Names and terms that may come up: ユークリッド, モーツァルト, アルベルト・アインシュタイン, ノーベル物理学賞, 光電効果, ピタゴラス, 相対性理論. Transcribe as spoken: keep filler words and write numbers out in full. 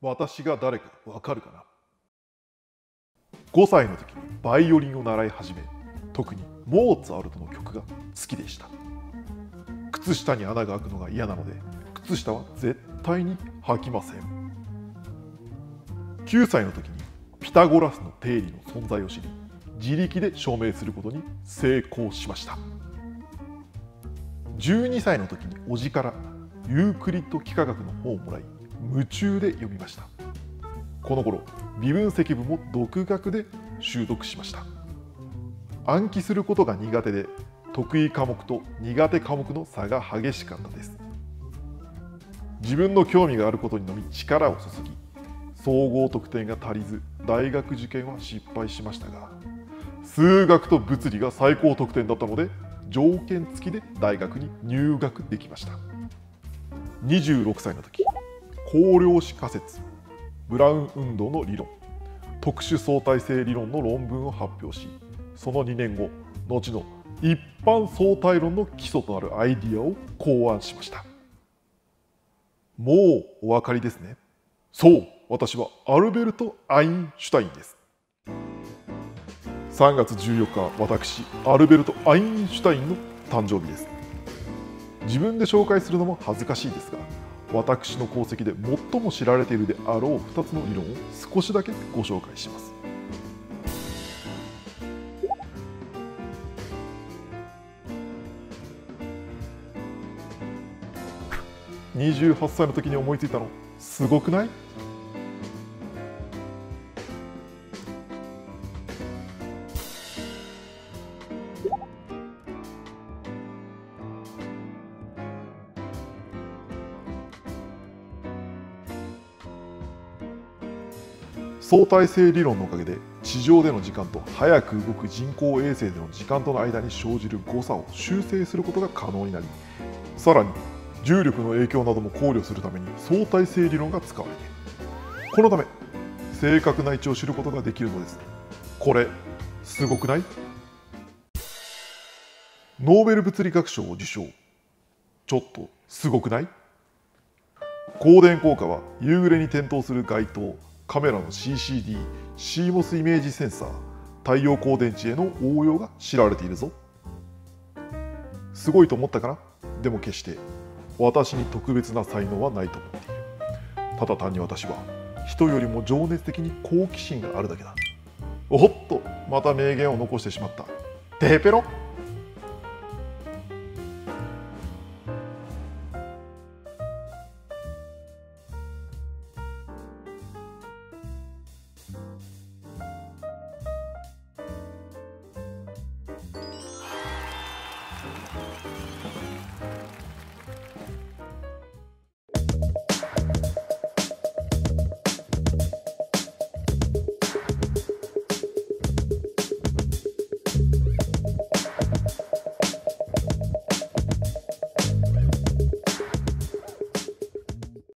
私が誰かわかるかな。ごさいの時にバイオリンを習い始め、特にモーツァルトの曲が好きでした。靴下に穴が開くのが嫌なので、靴下は絶対に履きません。きゅうさいの時にピタゴラスの定理の存在を知り、自力で証明することに成功しました。じゅうにさいの時に叔父からユークリッド幾何学の本をもらい、夢中で読みました。この頃微分積分も独学で習得しました。暗記することが苦手で、得意科目と苦手科目の差が激しかったです。自分の興味があることにのみ力を注ぎ、総合得点が足りず大学受験は失敗しましたが、数学と物理が最高得点だったので、条件付きで大学に入学できました。にじゅうろくさいの時、高量子仮説、ブラウン運動の理論、特殊相対性理論の論文を発表し、そのにねんご、後の一般相対論の基礎となるアイディアを考案しました。もうお分かりですね。そう、私はアルベルト・アインシュタインです。さんがつじゅうよっか、私アルベルト・アインシュタインの誕生日です。自分で紹介するのも恥ずかしいですが、私の功績で最も知られているであろうふたつの理論を少しだけご紹介します。にじゅうはっさいの時に思いついたの、すごくない？相対性理論のおかげで、地上での時間と早く動く人工衛星での時間との間に生じる誤差を修正することが可能になり、さらに重力の影響なども考慮するために相対性理論が使われている。このため正確な位置を知ることができるのです。これすごくない？ノーベル物理学賞を受賞。ちょっとすごくない？光電効果は夕暮れに点灯する街灯、カメラの シーシーディー、シーモス イメージセンサー、太陽光電池への応用が知られているぞ。すごいと思ったかな？でも決して私に特別な才能はないと思っている。ただ単に私は人よりも情熱的に好奇心があるだけだ。おっと、また名言を残してしまった。テヘペロ。